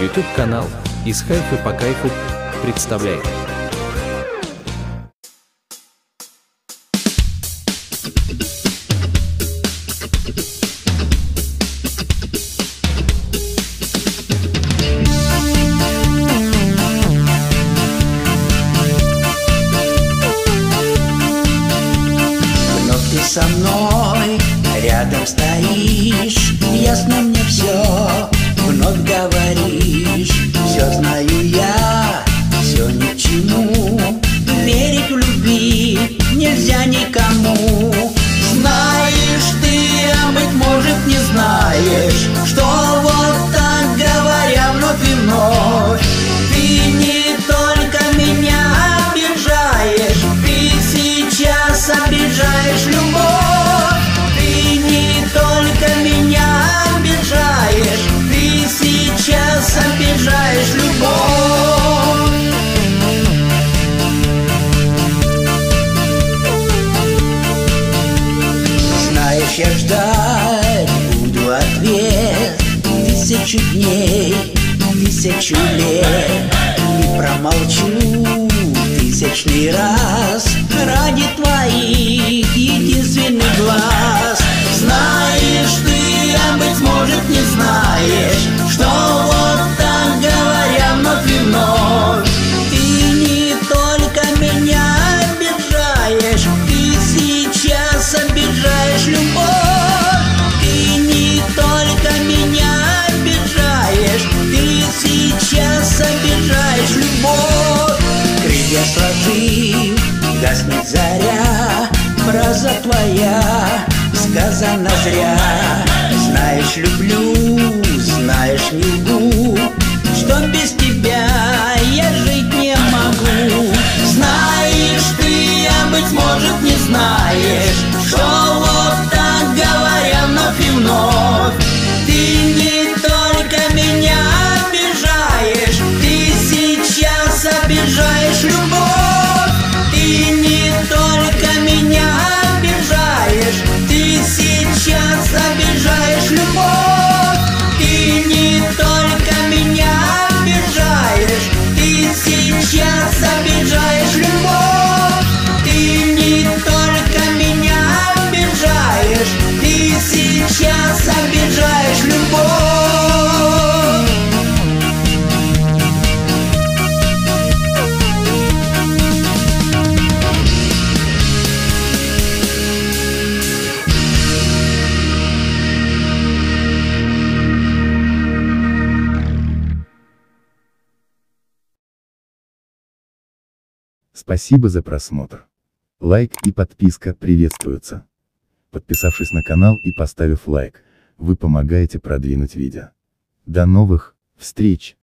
Ютуб канал «Из Хайфы по кайфу» представляет. Вновь ты со мной рядом стоишь, ясно мне все, вновь говоришь. Все знаю я, все не чину, верить в любви нельзя никому. Знаешь ты, а быть может не знаешь, что вот так говоря вновь и вновь, ты не только меня обижаешь, ты сейчас обижаешь любовь. Ты не только меня обижаешь, ты сейчас обижаешь любовь. Знаешь, я ждать буду ответ тысячу дней, тысячу лет. И промолчу тысячный раз ради твоих единственных глаз. Знаешь ты, а быть может не знаешь, что вот так говоря вновь и вновь, ты не только меня обижаешь, ты сейчас обижаешь любовь. Ты не только меня обижаешь, ты сейчас обижаешь любовь. Крылья сложив, гаснет заря, фраза твоя сказано зря. Знаешь, люблю, знаешь, не лгу, что без тебя я жить не могу. Знаешь ты, а быть может не знаешь, что вот так говоря вновь и вновь, ты не только меня обижаешь, ты сейчас обижаешь любовь. Ты не только меня обижаешь, ты сейчас обижаешь любовь. Ты не только меня обижаешь, ты сейчас обижаешь любовь. Ты не только меня обижаешь, ты сейчас обижаешь любовь. Спасибо за просмотр. Лайк и подписка приветствуются. Подписавшись на канал и поставив лайк, вы помогаете продвинуть видео. До новых встреч!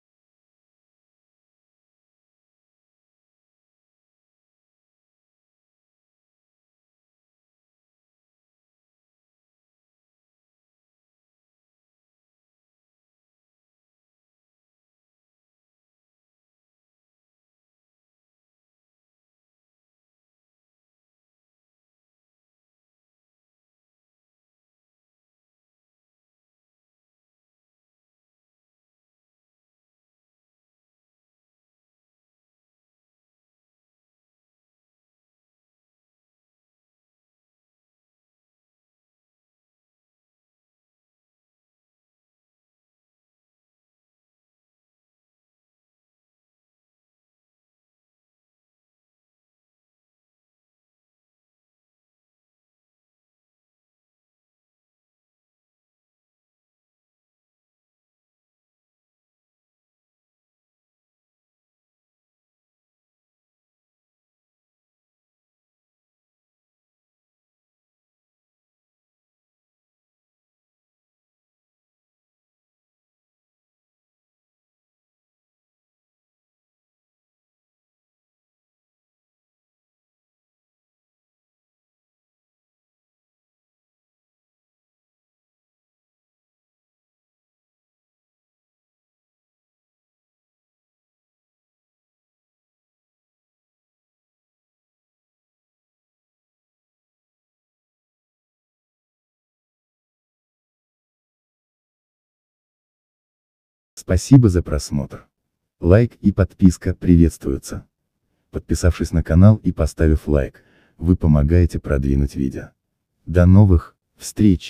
Спасибо за просмотр. Лайк и подписка приветствуются. Подписавшись на канал и поставив лайк, вы помогаете продвинуть видео. До новых встреч!